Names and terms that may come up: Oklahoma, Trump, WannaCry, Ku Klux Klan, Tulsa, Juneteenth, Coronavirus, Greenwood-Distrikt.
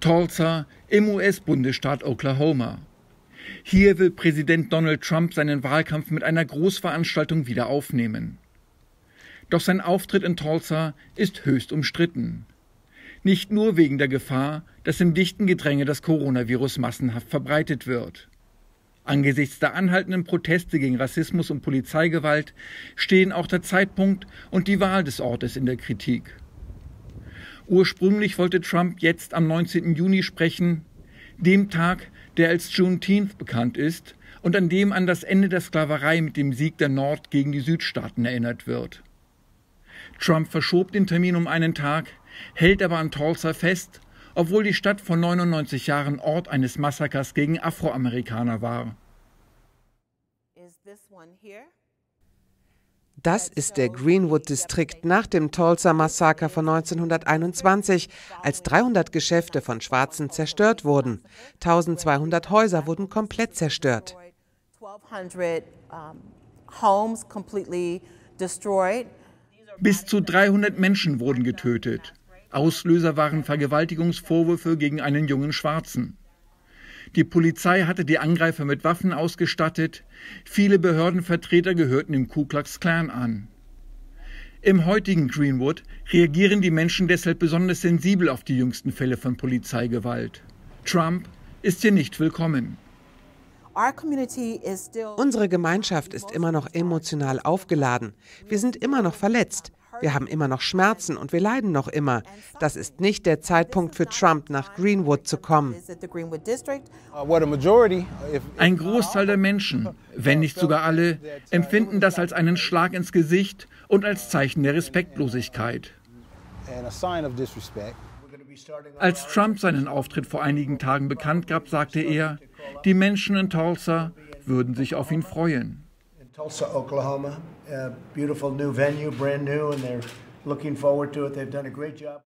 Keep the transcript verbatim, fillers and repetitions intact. Tulsa im U S-Bundesstaat Oklahoma. Hier will Präsident Donald Trump seinen Wahlkampf mit einer Großveranstaltung wieder aufnehmen. Doch sein Auftritt in Tulsa ist höchst umstritten. Nicht nur wegen der Gefahr, dass im dichten Gedränge das Coronavirus massenhaft verbreitet wird. Angesichts der anhaltenden Proteste gegen Rassismus und Polizeigewalt stehen auch der Zeitpunkt und die Wahl des Ortes in der Kritik. Ursprünglich wollte Trump jetzt am neunzehnten Juni sprechen, dem Tag, der als Juneteenth bekannt ist und an dem an das Ende der Sklaverei mit dem Sieg der Nord- gegen die Südstaaten erinnert wird. Trump verschob den Termin um einen Tag, hält aber an Tulsa fest, obwohl die Stadt vor neunundneunzig Jahren Ort eines Massakers gegen Afroamerikaner war. Das ist der Greenwood-Distrikt nach dem Tulsa-Massaker von neunzehnhunderteinundzwanzig, als dreihundert Geschäfte von Schwarzen zerstört wurden. tausendzweihundert Häuser wurden komplett zerstört. Bis zu dreihundert Menschen wurden getötet. Auslöser waren Vergewaltigungsvorwürfe gegen einen jungen Schwarzen. Die Polizei hatte die Angreifer mit Waffen ausgestattet. Viele Behördenvertreter gehörten dem Ku Klux Klan an. Im heutigen Greenwood reagieren die Menschen deshalb besonders sensibel auf die jüngsten Fälle von Polizeigewalt. Trump ist hier nicht willkommen. Unsere Gemeinschaft ist immer noch emotional aufgeladen. Wir sind immer noch verletzt. Wir haben immer noch Schmerzen und wir leiden noch immer. Das ist nicht der Zeitpunkt für Trump, nach Greenwood zu kommen. Ein Großteil der Menschen, wenn nicht sogar alle, empfinden das als einen Schlag ins Gesicht und als Zeichen der Respektlosigkeit. Als Trump seinen Auftritt vor einigen Tagen bekannt gab, sagte er, die Menschen in Tulsa würden sich auf ihn freuen. Tulsa, Oklahoma, a beautiful new venue, brand new, and they're looking forward to it. They've done a great job.